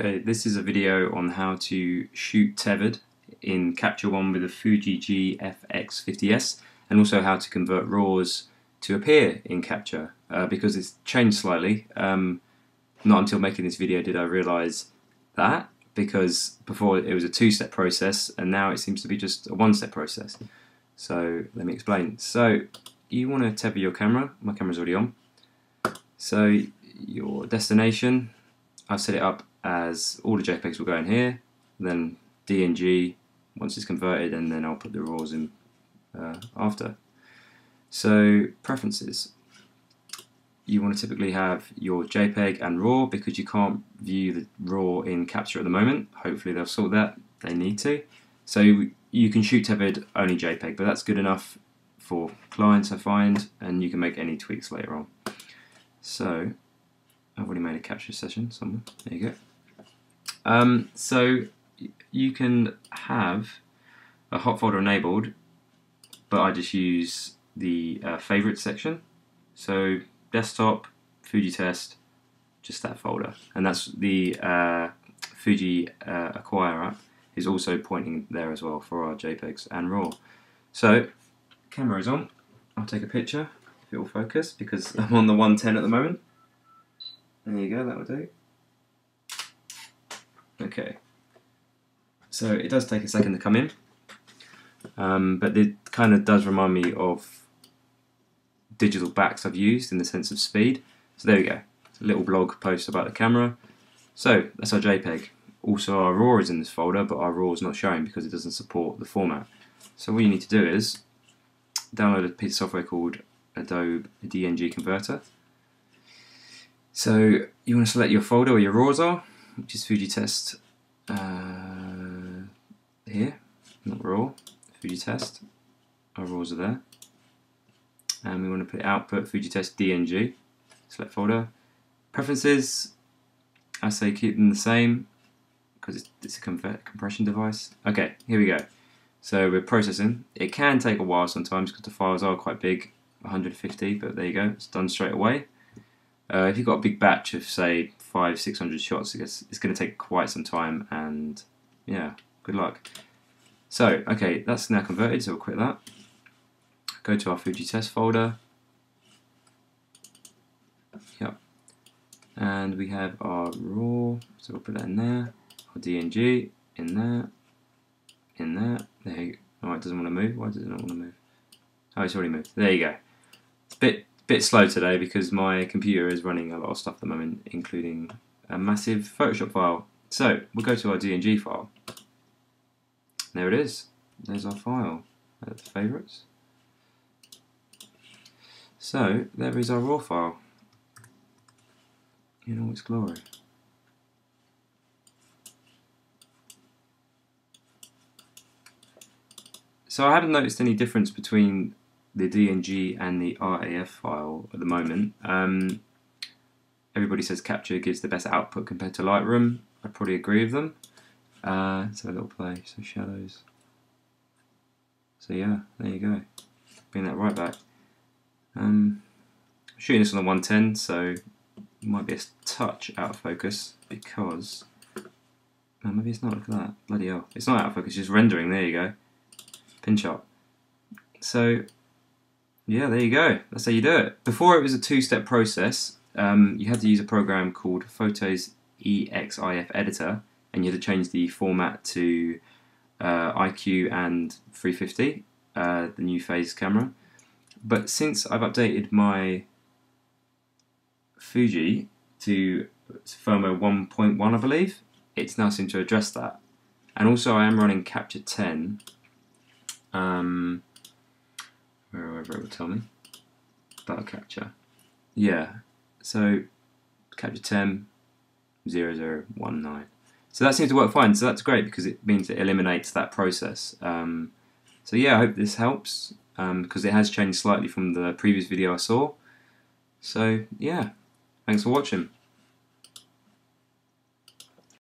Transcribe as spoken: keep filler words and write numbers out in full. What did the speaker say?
Okay, this is a video on how to shoot tethered in Capture One with the Fuji G F X fifty S, and also how to convert RAWs to appear in Capture, uh, because it's changed slightly. Um, not until making this video did I realise that, because before it was a two-step process and now it seems to be just a one-step process. So let me explain. So you want to tether your camera. My camera's already on. So your destination, I've set it up as all the JPEGs will go in here, then D N G once it's converted, and then I'll put the RAWs in uh, after. So preferences, you want to typically have your JPEG and RAW, because you can't view the RAW in Capture at the moment. Hopefully they'll sort that, they need to. So you can shoot tethered only JPEG, but that's good enough for clients I find, and you can make any tweaks later on. So I've already made a capture session somewhere, there you go. Um, so you can have a hot folder enabled, but I just use the uh, favorite section. So desktop, Fuji test, just that folder. And that's the uh, Fuji uh, Acquire app is also pointing there as well for our JPEGs and RAW. So camera is on, I'll take a picture if it will focus, because I'm on the one ten at the moment. There you go, that will do. Okay. So it does take a second to come in, um, but it kind of does remind me of digital backs I've used in the sense of speed. So there we go, it's a little blog post about the camera. So that's our JPEG. Also our RAW is in this folder, but our RAW is not showing because it doesn't support the format. So what you need to do is download a piece of software called Adobe D N G Converter. So you want to select your folder where your RAWs are, which is Fuji test. Uh, Here, not RAW, Fuji test, our RAWs are there, and we want to put output Fuji test D N G, select folder, preferences, I say keep them the same because it's a compression device. Okay, here we go. So we're processing, it can take a while sometimes because the files are quite big, one hundred fifty, but there you go, it's done straight away. Uh, if you've got a big batch of say five, six hundred shots, it's going to take quite some time, and yeah, good luck. So, okay, that's now converted, so we'll quit that. Go to our Fuji test folder. Yep. And we have our RAW, so we'll put that in there. Our D N G, in there, in there. There you go. Oh, it doesn't want to move. Why does it not want to move? Oh, it's already moved. There you go. It's a bit, bit slow today because my computer is running a lot of stuff at the moment, including a massive Photoshop file. So, we'll go to our D N G file. There it is. There's our file. That's the favourites. So there is our RAW file in all its glory. So I haven't noticed any difference between the D N G and the R A F file at the moment. Um, everybody says Capture gives the best output compared to Lightroom. I probably agree with them. Uh, so a little play, some shadows. So yeah, there you go. Bring that right back. Um, I'm shooting this on the one ten, so it might be a touch out of focus because oh, maybe it's not. Look at that, bloody hell! It's not out of focus. Just rendering. There you go. Pin shot. So yeah, there you go. That's how you do it. Before it was a two-step process. Um, you had to use a program called Photos E X I F Editor. And you had to change the format to uh, I Q and three fifty, uh, the new phase camera. But since I've updated my Fuji to firmware one point one, I believe, it's now seemed to address that. And also I am running Capture ten, um, wherever it will tell me, about Capture. Yeah, so Capture ten zero zero one nine. So that seems to work fine, so that's great because it means it eliminates that process. Um, so yeah, I hope this helps, um, because it has changed slightly from the previous video I saw. So yeah, thanks for watching.